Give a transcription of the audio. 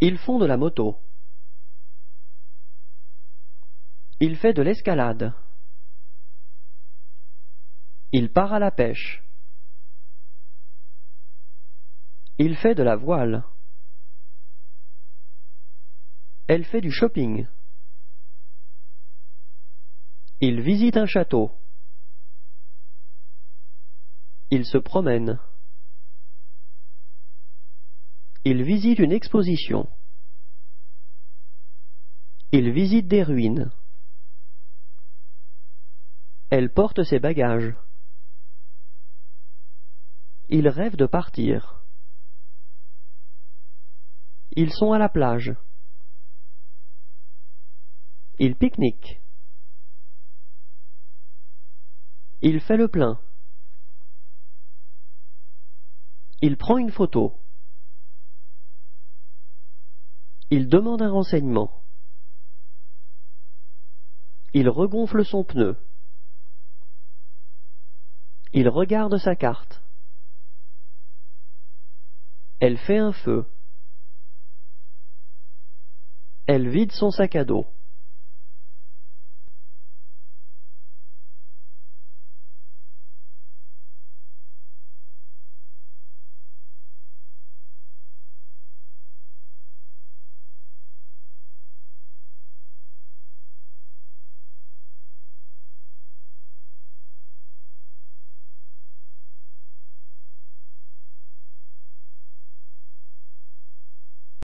Ils font de la moto. Il fait de l'escalade. Il part à la pêche. Il fait de la voile. Elle fait du shopping. Il visite un château. Il se promène. Il visite une exposition. Il visite des ruines. Elle porte ses bagages. Il rêve de partir. Ils sont à la plage. Il pique-nique. Il fait le plein. Il prend une photo. Il demande un renseignement. Il regonfle son pneu. Il regarde sa carte. Elle fait un feu. Elle vide son sac à dos.